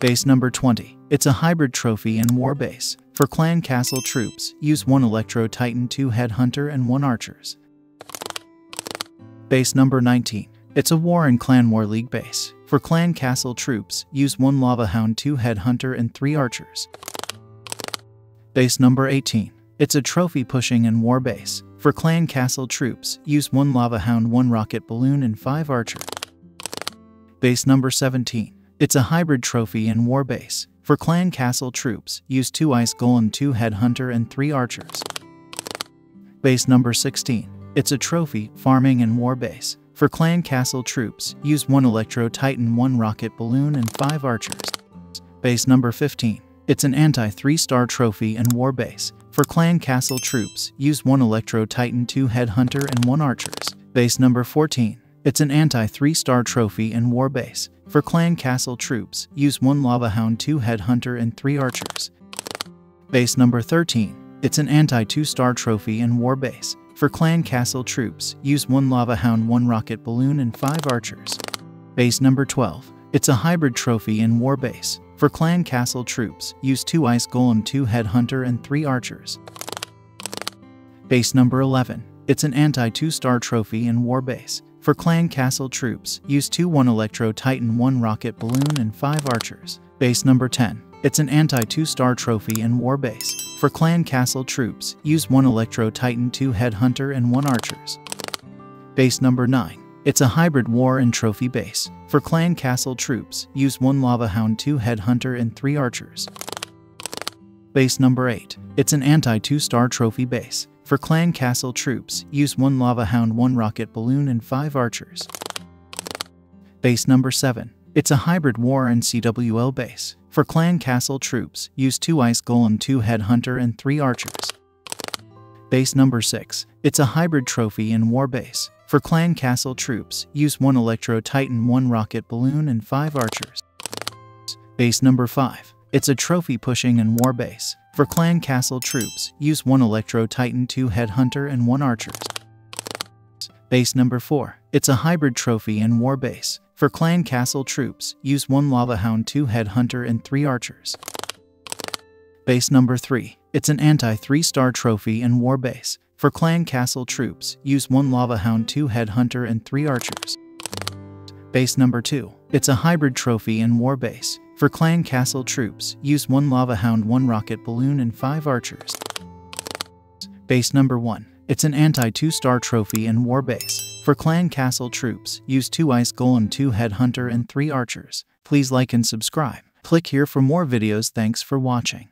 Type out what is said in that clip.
Base number 20. It's a hybrid trophy and war base. For Clan Castle troops, use 1 Electro Titan, 2 Headhunter, and 1 Archers. Base number 19. It's a war and Clan War League base. For Clan Castle troops, use 1 Lava Hound, 2 Headhunter, and 3 Archers. Base number 18. It's a trophy pushing and war base. For Clan Castle troops, use 1 Lava Hound, 1 Rocket Balloon, and 5 Archers. Base number 17. It's a hybrid trophy and war base. For Clan Castle troops, use 2 Ice Golem, 2 Headhunter, and 3 Archers. Base number 16. It's a trophy, farming, and war base. For Clan Castle troops, use 1 Electro Titan, 1 Rocket Balloon, and 5 Archers. Base number 15. It's an anti-3-star trophy and war base. For Clan Castle troops, use 1 Electro Titan, 2 Headhunter, and 1 Archers. Base number 14. It's an anti-3-star trophy and war base. For Clan Castle troops, use 1 Lava Hound, 2 Headhunter, and 3 Archers. Base number 13. It's an anti-2-star trophy and war base. For Clan Castle troops, use 1 Lava Hound, 1 Rocket Balloon, and 5 Archers. Base number 12. It's a hybrid trophy and war base. For Clan Castle troops, use 2 Ice Golem, 2 Headhunter, and 3 Archers. Base number 11. It's an anti-2-star trophy and war base. For Clan Castle troops, use 1 Electro Titan, 1 Rocket Balloon, and 5 Archers. Base number 10. It's an anti-2-star trophy and war base. For Clan Castle troops, use 1 Electro Titan, 2 Headhunter, and 1 Archers. Base number 9. It's a hybrid war and trophy base. For Clan Castle troops, use 1 Lava Hound, 2 Headhunter, and 3 Archers. Base number 8. It's an anti-2-star trophy base. For Clan Castle troops, use 1 Lava Hound, 1 Rocket Balloon, and 5 Archers. Base number 7. It's a hybrid war and CWL base. For Clan Castle troops, use 2 Ice Golem, 2 Headhunter, and 3 Archers. Base number 6. It's a hybrid trophy and war base. For Clan Castle troops, use 1 Electro Titan, 1 Rocket Balloon, and 5 Archers. Base number 5. It's a trophy pushing and war base. For Clan Castle troops, use 1 Electro Titan, 2 Headhunter, and 1 Archers. Base number 4. It's a hybrid trophy and war base. For Clan Castle troops, use 1 Lava Hound, 2 Headhunter, and 3 Archers. Base number 3. It's an anti-3-star trophy and war base. For Clan Castle troops, use 1 Lava Hound, 2 Headhunter, and 3 Archers. Base number 2. It's a hybrid trophy and war base. For Clan Castle troops, use 1 Lava Hound, 1 Rocket Balloon, and 5 Archers. Base number 1. It's an anti-2-star trophy and war base. For Clan Castle troops, use 2 Ice Golem, 2 Headhunter, and 3 Archers. Please like and subscribe. Click here for more videos. Thanks for watching.